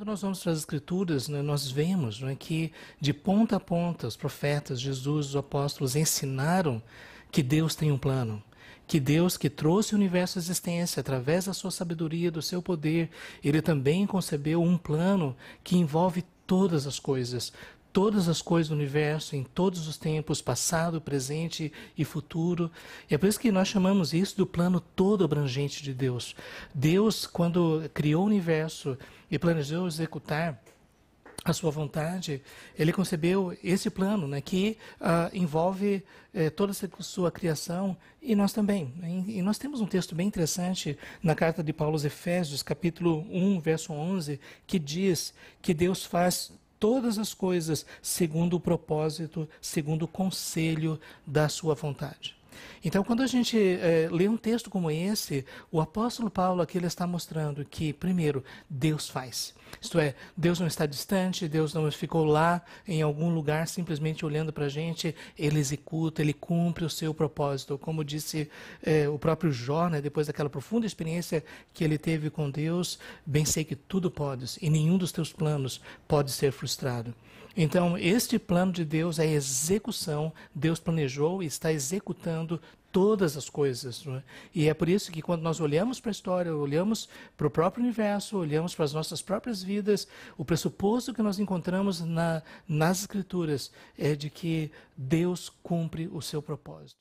Quando nós vamos para as Escrituras, né, nós vemos, né, que de ponta a ponta os profetas, Jesus, os apóstolos ensinaram que Deus tem um plano. Que Deus, que trouxe o universo à existência através da sua sabedoria, do seu poder, ele também concebeu um plano que envolve todas as coisas do universo, em todos os tempos, passado, presente e futuro. E é por isso que nós chamamos isso do plano todo abrangente de Deus. Deus, quando criou o universo e planejou executar a sua vontade, ele concebeu esse plano, né, que envolve toda a sua criação e nós também. E nós temos um texto bem interessante na carta de Paulo aos Efésios, capítulo 1, verso 11, que diz que Deus faz todas as coisas segundo o propósito, segundo o conselho da sua vontade. Então, quando a gente lê um texto como esse, o apóstolo Paulo aqui ele está mostrando que, primeiro, Deus faz. Isto é, Deus não está distante, Deus não ficou lá em algum lugar simplesmente olhando para a gente, ele executa, ele cumpre o seu propósito. Como disse o próprio Jó, né, depois daquela profunda experiência que ele teve com Deus, bem sei que tudo podes e nenhum dos teus planos pode ser frustrado. Então, este plano de Deus é a execução, Deus planejou e está executando todas as coisas, não é? E é por isso que quando nós olhamos para a história, olhamos para o próprio universo, olhamos para as nossas próprias vidas, o pressuposto que nós encontramos nas Escrituras é de que Deus cumpre o seu propósito.